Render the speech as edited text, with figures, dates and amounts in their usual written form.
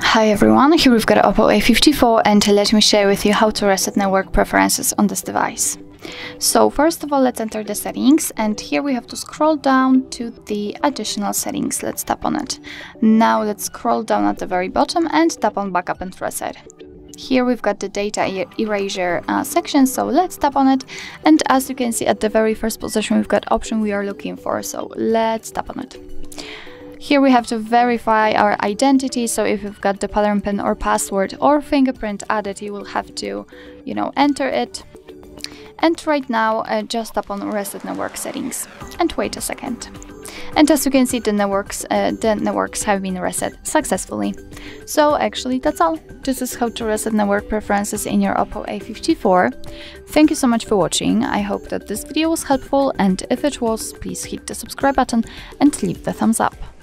Hi everyone, here we've got OPPO A54 and let me share with you how to reset network preferences on this device. So first of all, let's enter the settings, and here we have to scroll down to the additional settings. Let's tap on it. Now let's scroll down at the very bottom and tap on backup and reset. Here we've got the data erasure section, so let's tap on it, and as you can see at the very first position we've got option we are looking for, so let's tap on it. Here we have to verify our identity, so if you've got the pattern PIN or password or fingerprint added, you will have to, enter it. And right now, just tap on Reset Network Settings and wait a second. And as you can see, the networks have been reset successfully. So actually, that's all. This is how to reset network preferences in your OPPO A54. Thank you so much for watching. I hope that this video was helpful, and if it was, please hit the subscribe button and leave the thumbs up.